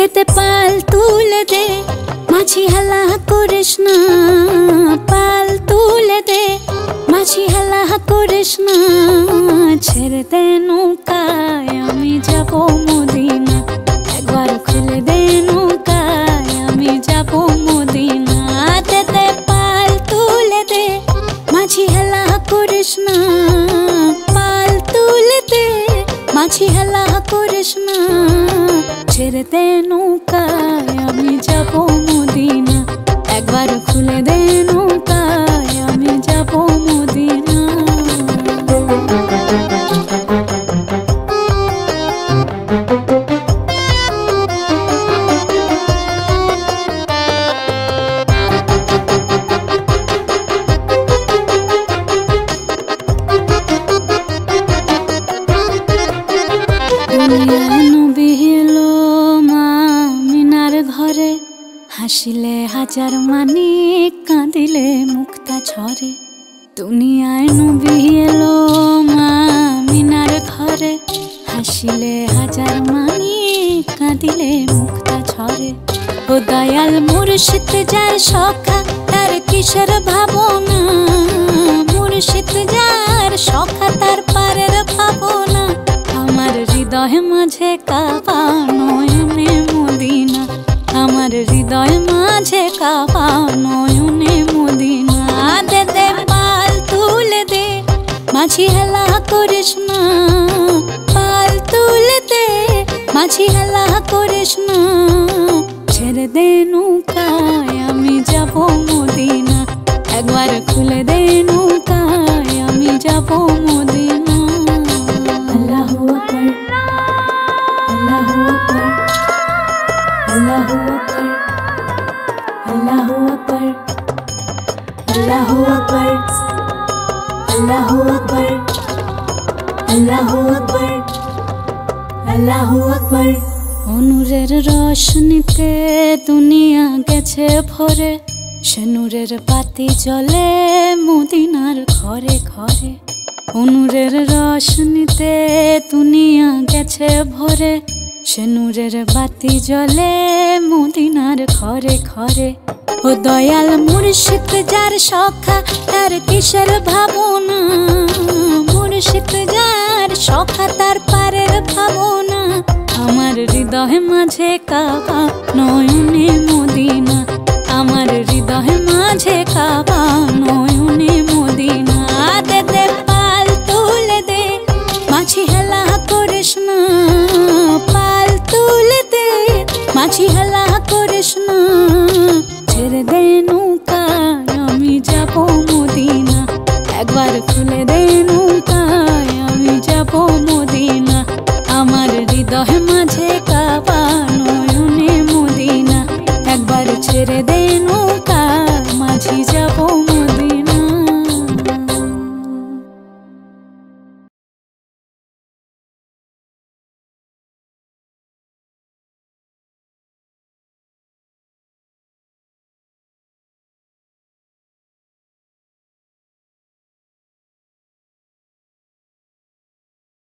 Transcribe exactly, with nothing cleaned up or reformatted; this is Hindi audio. दे ते पाल तुले दे माझी हला करिस ना, पाल तुले दे माझी हला करिस ना, छेड़े दे नौकाय आमी जाबो मदीना, एकबार खुले दे नौकाय आमी जाबो मदीना। दे ते पाल तुले दे माझी हला करिस ना, पाल तुले दे माझी हला करिस ना, छेड़े दे नौकाय आमी जाबो मदीना, एकबार खुले दे नौकाय आमी जाबो मदीना। हासिले हजार मानी कांदिले मुक्ता झरे, दुनियाय नबी एलो मा मिनार घरे, हासिले हजार मानी कांदिले मुक्ता झरे, ओ दयाल मुर्शिद जाय शोखा तार किशोर भावना, मुर्शिद जार शोखा तार पारेर भावना, आमार हृदय माझे काबा नयने मदिना, आमार हृदय माझे काबा नयने मदिना। दे दे पाल तुले दे माझी हेला करिस ना, पाल तुले दे माझी हेला करिस ना, छेड़े दे नौकाय आमी जाबो मदिना, एकबार खुले दे नौकाय आमी जाबो मदिना। अल्लाहु अकबर अल्लाहु अकबर अल्लाहु अकबर अल्लाहु अकबर अल्लाहु अकबर अल्लाहु अकबर अल्लाहु अकबर अल्लाहु अकबर। नूरेर रोशनीते दुनिया गेछे भरे, से नूरेर पाती जले मदिनार घरे घरे, नूरेर रोशनीते दुनिया गेछे भरे, से नूरेर बाती जले मदिनार घरे घरे, ओ दयाल मुर्शिद जार शोखा तार किशोर भावना, मुर्शिद जार शोखा तार पारेर भावना, आमार हृदय माझे काबा नयने मदिना, आमार हृदय माझे काबा।